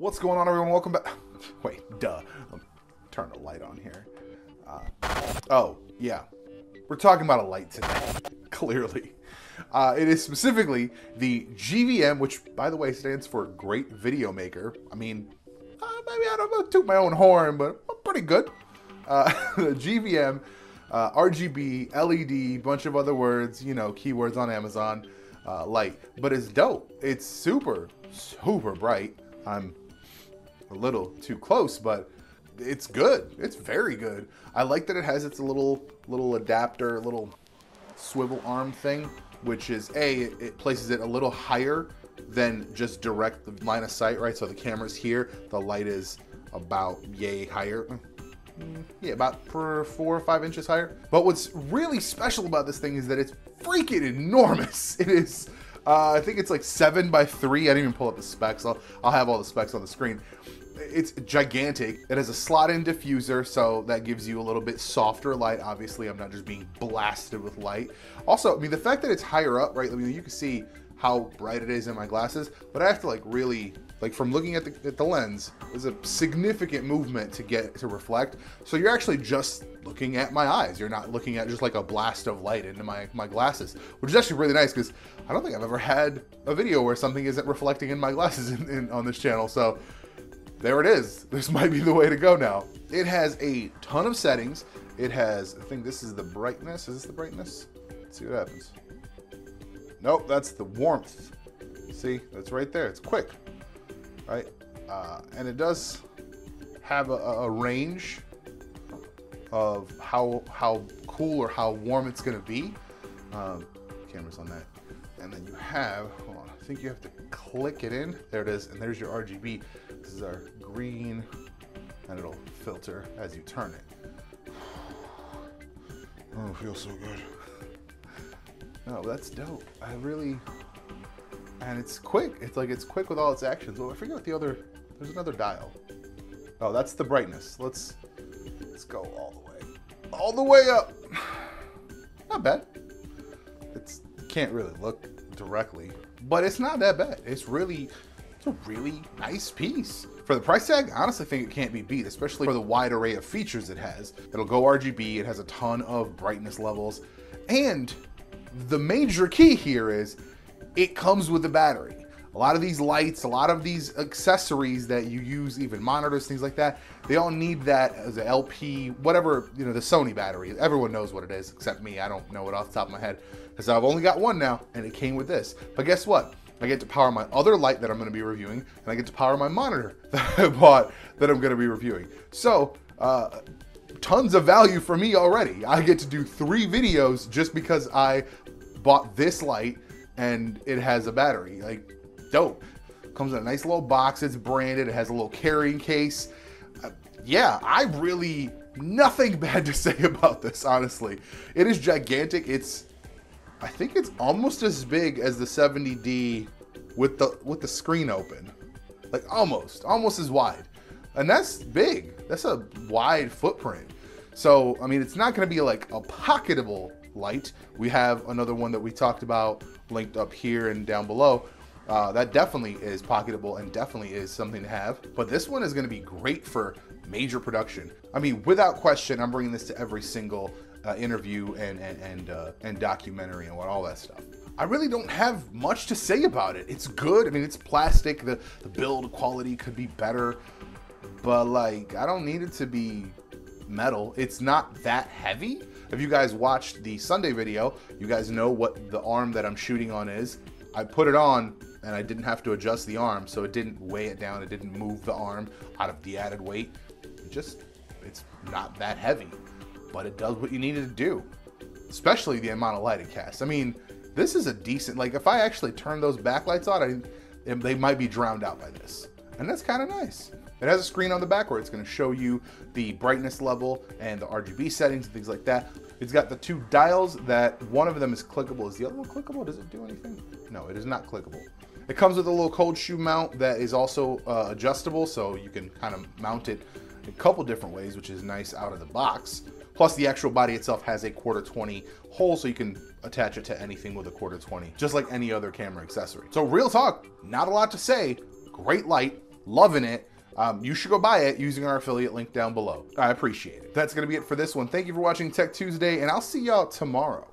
What's going on, everyone? Welcome back. Wait, duh. I'm turning the light on here. Oh, yeah. We're talking about a light today, clearly. It is specifically the GVM, which, by the way, stands for Great Video Maker. I mean, maybe I don't toot my own horn, but I'm pretty good. The GVM, RGB, LED, bunch of other words, you know, keywords on Amazon, light. But it's dope. It's super, super bright. I'm a little too close, but it's good. It's very good. I like that it has its little adapter, little swivel arm thing, which is it places it a little higher than just direct line of sight, right? So the camera's here, the light is about yay higher. Yeah, about 4 or 5 inches higher. But what's really special about this thing is that it's freaking enormous. It is. I think it's like 7 by 3. I didn't even pull up the specs. I'll have all the specs on the screen. It's gigantic. It has a slot-in diffuser, so that gives you a little bit softer light. Obviously, I'm not just being blasted with light. Also, I mean, the fact that it's higher up, right? I mean, you can see how bright it is in my glasses, but I have to like really, like from looking at the lens, there's a significant movement to get to reflect. So you're actually just looking at my eyes. You're not looking at just like a blast of light into my glasses, which is actually really nice because I don't think I've ever had a video where something isn't reflecting in my glasses on this channel. So there it is. This might be the way to go now. It has a ton of settings. It has, I think this is the brightness. Is this the brightness? Let's see what happens. Nope, that's the warmth. See, that's right there. It's quick. Right, and it does have a range of how cool or how warm it's gonna be. Camera's on that. And then you have, hold on, I think you have to click it in. There it is, and there's your RGB. This is our green, and it'll filter as you turn it. Oh, it feels so good. No, that's dope. I really, and it's quick. It's like, it's quick with all its actions. Well, I forget what the other, there's another dial. Oh, that's the brightness. Let's go all the way up. Not bad. You can't really look directly, but it's not that bad. It's a really nice piece. For the price tag, I honestly think it can't be beat, especially for the wide array of features it has. It'll go RGB. It has a ton of brightness levels. And the major key here is, it comes with a battery. A lot of these lights, a lot of these accessories that you use, even monitors, things like that, they all need that as an LP, whatever, you know, the Sony battery. Everyone knows what it is, except me. I don't know it off the top of my head, because I've only got one now, and it came with this. But guess what? I get to power my other light that I'm gonna be reviewing, and I get to power my monitor that I bought that I'm gonna be reviewing. So, tons of value for me already. I get to do 3 videos just because I bought this light and it has a battery. Like, dope. Comes in a nice little box, it's branded, it has a little carrying case. Yeah, I really, nothing bad to say about this, honestly. It is gigantic. It's, I think it's almost as big as the 70D with the screen open. Like almost as wide. And that's big, that's a wide footprint. So, I mean, it's not gonna be like a pocketable light. We have another one that we talked about linked up here and down below. That definitely is pocketable and definitely is something to have, but this one is going to be great for major production. I mean, without question, I'm bringing this to every single interview and documentary and all that stuff. I really don't have much to say about it. It's good. I mean, it's plastic. The build quality could be better, but like, I don't need it to be metal. It's not that heavy. If you guys watched the Sunday video, you guys know what the arm that I'm shooting on is. I put it on and I didn't have to adjust the arm, so it didn't weigh it down. It didn't move the arm out of the added weight. It's not that heavy, but it does what you needed to do, especially the amount of light it casts. I mean, this is a decent, like if I actually turn those backlights on, they might be drowned out by this. And that's kind of nice. It has a screen on the back where it's going to show you the brightness level and the RGB settings and things like that. It's got the 2 dials that one of them is clickable. Is the other one clickable? Does it do anything? No, it is not clickable. It comes with a little cold shoe mount that is also adjustable, so you can kind of mount it a couple different ways, which is nice out of the box. Plus the actual body itself has a 1/4-20 hole, so you can attach it to anything with a 1/4-20, just like any other camera accessory. So real talk, not a lot to say. Great light. loving it, you should go buy it using our affiliate link down below. I appreciate it. That's going to be it for this one. Thank you for watching Tech Tuesday, and I'll see y'all tomorrow.